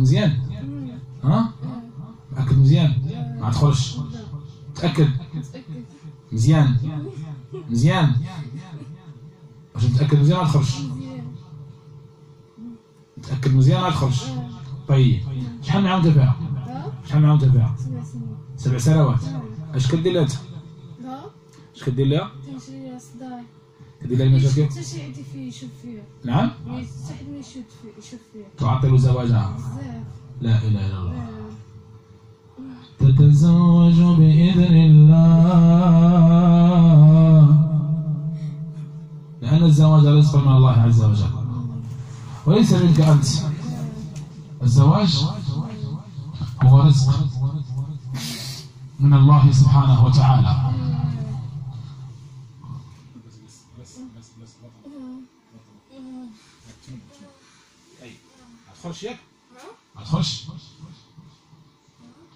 مزيان. ها؟ متأكد مزيان؟ ما هتدخلش. متأكد؟ مزيان. مزيان. عشان متأكد مزيان ما هتدخلش. متأكد مزيان ما هتدخلش. طيب شحال من عام تابعها؟ شحال من عام تابعها؟ 7 سنوات. اش كدير لها انت؟ اش كدير لها؟ كنشري لها صداع. كدير لها المشاكل؟ حتى شي عندي فيه يشوف فيها. نعم؟ حتى حد ما يشوف فيها. تعطل زواجها؟ بزاف. لا اله الا الله. تتزوج باذن الله، لان الزواج رزق من الله عز وجل وليس منك انت. الزواج هو رزق من الله سبحانه وتعالى. هتخش ياك؟ هتخش؟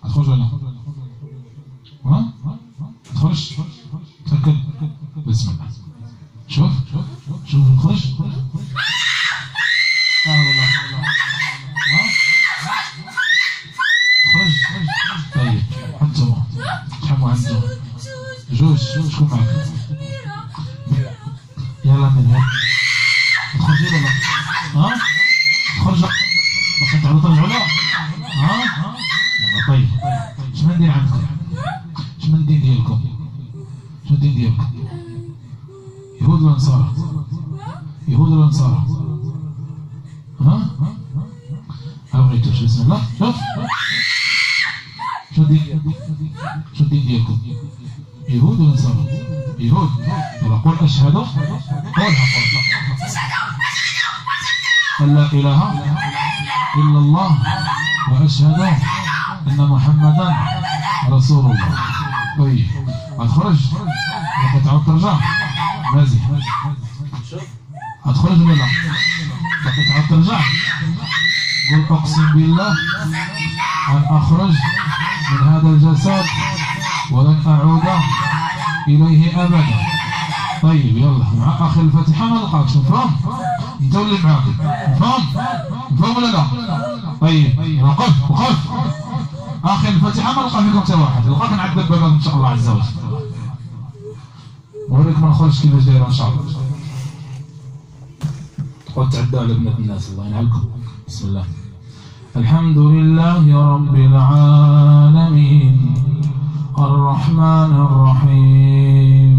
هتخش ولا؟ ها؟ هتخش؟ تأكد؟ بسم الله. شوف شوف شوف الخش. لا والله والله. ها؟ خرج خرج. طيب انتم كم عندكم؟ جوج شكون معاك؟ يلا من هنا. تخرجي ولا لا؟ ها؟ تخرج باقي تعرضوا لها؟ ها؟ طيب شنو ندير عندكم؟ شنو ندير ديالكم؟ شنو ندير ديالكم؟ يهود ولا نصارى؟ يهود ولا نصارى؟ ها؟ أوريتو بسم الله. شوف شنو ندير؟ شنو ندير ديالكم؟ يهود ولا نصارى؟ يهود. يلا قول أشهد. قولها أن لا إله إلا الله وأشهد أن محمدا رسول الله. طيب أتخرج ولا تعاود ترجع؟ مازي أتخرج ولا لا؟ باقي تعاود ترجع؟ قل أقسم بالله أن أخرج من هذا الجسد ولن أعود إليه أبدا. طيب يلا مع آخر الفاتحة ما لقاكش مفهوم؟ أنت واللي معاك مفهوم؟ مفهوم ولا لا؟ طيب وقف وقف آخر الفاتحة ما لقى فيكم حتى واحد، لقاك نعذب بابك إن شاء الله عز وجل. نوريك ما نخرجش كيفاش دايرة إن شاء الله. تقعد تعدى على بنات الناس الله ينعلكم. بسم الله. الحمد لله رب العالمين الرحمن الرحيم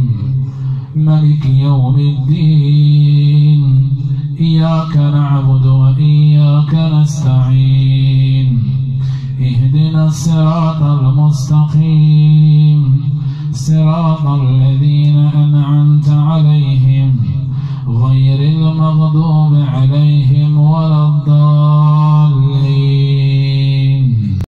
ملك يوم الدين إياك نعبد وإياك نستعين اهدنا الصراط المستقيم صراط الذين